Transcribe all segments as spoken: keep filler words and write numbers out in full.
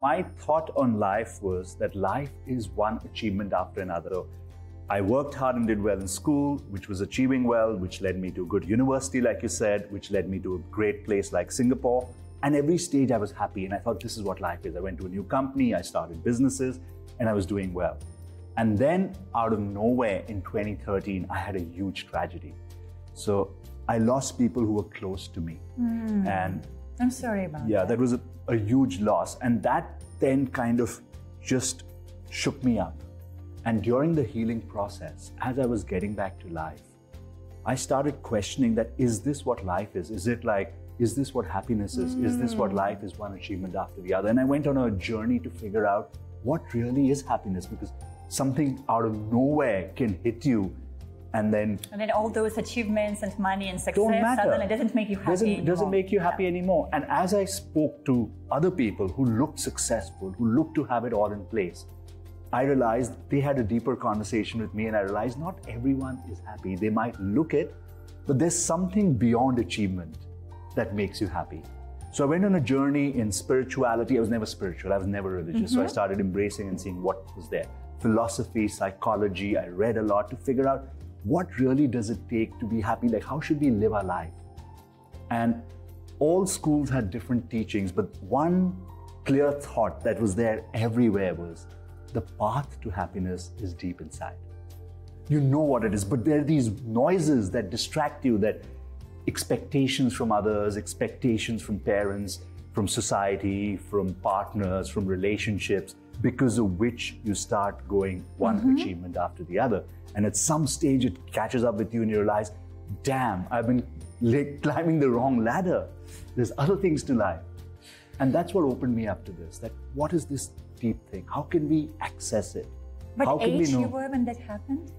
My thought on life was that life is one achievement after another. I worked hard and did well in school, which was achieving well, which led me to a good university, like you said, which led me to a great place like Singapore. And every stage I was happy and I thought this is what life is. I went to a new company, I started businesses and I was doing well. And then out of nowhere in twenty thirteen, I had a huge tragedy. So I lost people who were close to me. Mm. And I'm sorry about yeah, that. Yeah, that was a, a huge loss. And that then kind of just shook me up. And during the healing process, as I was getting back to life, I started questioning that, is this what life is? Is it like, is this what happiness is? Mm. Is this what life is, one achievement after the other? And I went on a journey to figure out what really is happiness, because something out of nowhere can hit you and then... And then all those achievements and money and success, don't matter. Suddenly it doesn't make you happy doesn't, anymore. doesn't make you happy yeah. anymore. And as I spoke to other people who looked successful, who looked to have it all in place, I realized they had a deeper conversation with me and I realized not everyone is happy. They might look it, but there's something beyond achievement that makes you happy. So I went on a journey in spirituality. I was never spiritual, I was never religious. Mm-hmm. So I started embracing and seeing what was there. Philosophy, psychology, I read a lot to figure out what really does it take to be happy? Like, how should we live our life? And all schools had different teachings, but one clear thought that was there everywhere was, the path to happiness is deep inside. You know what it is, but there are these noises that distract you, that expectations from others, expectations from parents, from society, from partners, from relationships, because of which you start going one mm-hmm. achievement after the other. And at some stage it catches up with you and you realize, damn, I've been climbing the wrong ladder. There's other things to life. And that's what opened me up to this, that what is this deep thing? How can we access it? What age you were when that happened?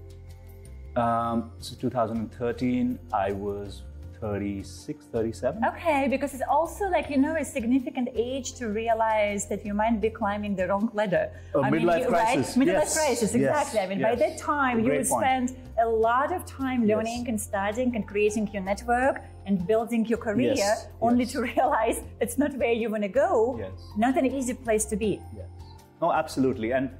Um, so two thousand thirteen, I was thirty-six, thirty-seven. Okay, because it's also like, you know, a significant age to realize that you might be climbing the wrong ladder. Oh, I midlife mean, you, crisis. Right? Midlife yes. crisis, exactly. Yes. I mean, yes. by that time, you would spend a lot of time learning yes. and studying and creating your network and building your career, yes. only yes. to realize it's not where you want to go. Yes. Not an easy place to be. Yes. No, absolutely. And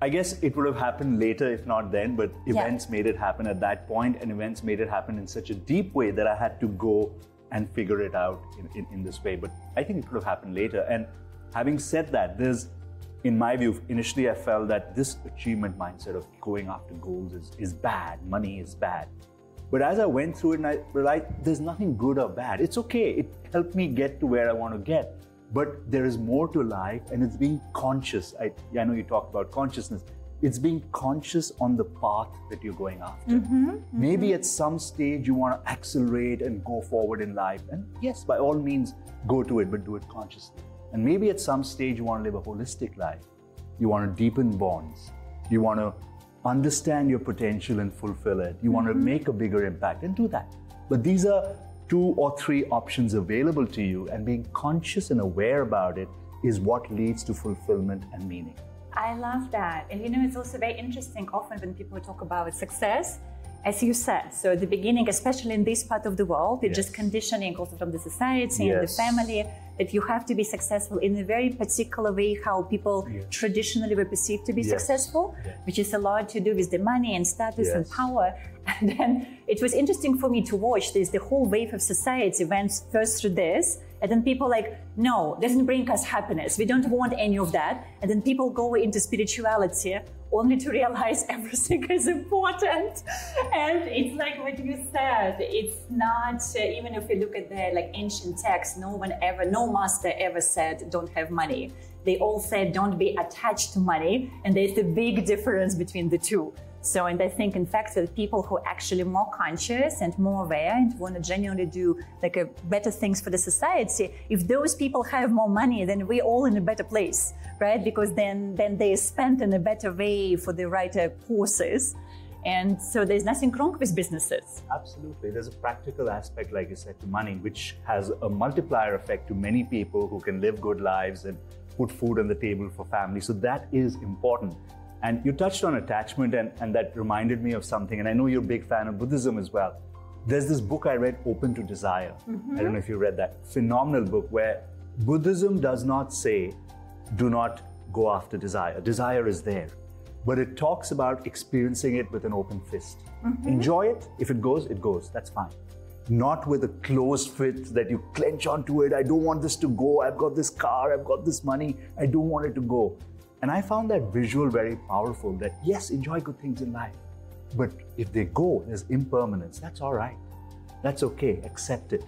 I guess it would have happened later if not then, but events yeah. made it happen at that point, and events made it happen in such a deep way that I had to go and figure it out in, in, in this way. But I think it could have happened later. And having said that, there's, in my view, initially I felt that this achievement mindset of going after goals is, is bad, money is bad. But as I went through it and I realized there's nothing good or bad, it's okay, it helped me get to where I want to get. But there is more to life, and it's being conscious. I, I know you talked about consciousness. It's being conscious on the path that you're going after. Mm-hmm, mm-hmm. Maybe at some stage you want to accelerate and go forward in life. And yes, by all means, go to it, but do it consciously. And maybe at some stage you want to live a holistic life. You want to deepen bonds. You want to understand your potential and fulfill it. You want mm-hmm. to make a bigger impact and do that. But these are two or three options available to you, and being conscious and aware about it is what leads to fulfillment and meaning. I love that. And you know, it's also very interesting often when people talk about success, as you said. So at the beginning, especially in this part of the world, it's yes. just conditioning also from the society yes. and the family that you have to be successful in a very particular way, how people yes. traditionally were perceived to be yes. successful, yes. which is a lot to do with the money and status yes. and power. And then it was interesting for me to watch this, the whole wave of society went first through this, and then people like, no, doesn't bring us happiness. We don't want any of that. And then people go into spirituality only to realize everything is important. And it's like what you said, it's not, uh, even if you look at the like ancient texts, no one ever, no master ever said, don't have money. They all said, don't be attached to money. And there's a big difference between the two. So, and I think, in fact, that people who are actually more conscious and more aware and want to genuinely do like a better things for the society, if those people have more money, then we're all in a better place, right? Because then, then they spend in a better way for the right uh, courses. And so there's nothing wrong with businesses. Absolutely. There's a practical aspect, like you said, to money, which has a multiplier effect to many people who can live good lives and put food on the table for family. So that is important. And you touched on attachment, and, and that reminded me of something. And I know you're a big fan of Buddhism as well. There's this book I read, Open to Desire. Mm-hmm. I don't know if you read that. Phenomenal book where Buddhism does not say do not go after desire. Desire is there, but it talks about experiencing it with an open fist. Mm-hmm. Enjoy it. If it goes, it goes. That's fine. Not with a closed fist that you clench onto it. I don't want this to go. I've got this car. I've got this money. I don't want it to go. And I found that visual very powerful, that yes, enjoy good things in life. But if they go, there's impermanence. That's all right. That's okay. Accept it.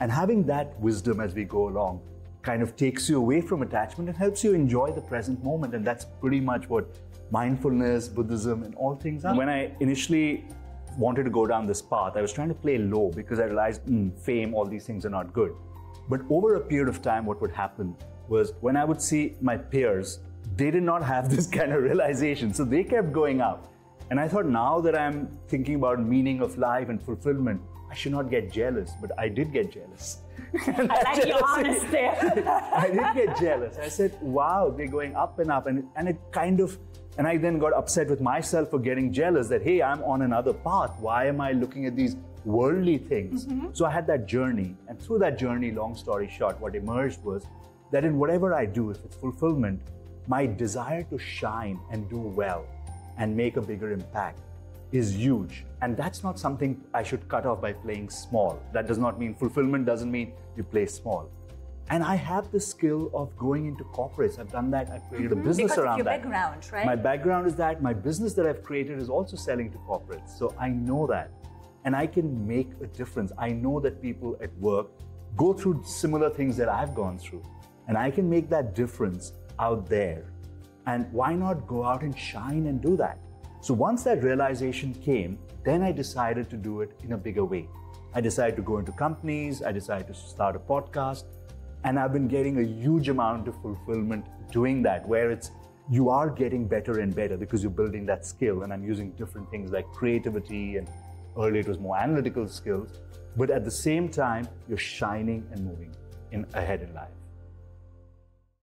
And having that wisdom as we go along kind of takes you away from attachment and helps you enjoy the present moment. And that's pretty much what mindfulness, Buddhism, and all things are. When I initially wanted to go down this path, I was trying to play low because I realized mm, fame, all these things are not good. But over a period of time, what would happen was when I would see my peers, they did not have this kind of realization. So they kept going up. And I thought, now that I'm thinking about meaning of life and fulfillment, I should not get jealous, but I did get jealous. I like jealousy. Your honesty there. I did get jealous. I said, wow, they're going up and up. And, and it kind of, and I then got upset with myself for getting jealous that, hey, I'm on another path. Why am I looking at these worldly things? Mm-hmm. So I had that journey. And through that journey, long story short, what emerged was that in whatever I do, if it's fulfillment, my desire to shine and do well and make a bigger impact is huge. And that's not something I should cut off by playing small. That does not mean fulfillment doesn't mean you play small. And I have the skill of going into corporates. I've done that. I've created mm-hmm. a business because around that. Because of your background, right? My background is that. My business that I've created is also selling to corporates. So I know that. And I can make a difference. I know that people at work go through similar things that I've gone through. And I can make that difference out there. And why not go out and shine and do that? So once that realization came, then I decided to do it in a bigger way. I decided to go into companies. I decided to start a podcast. And I've been getting a huge amount of fulfillment doing that, where it's you are getting better and better because you're building that skill. And I'm using different things like creativity, and earlier it was more analytical skills. But at the same time, you're shining and moving in ahead in life.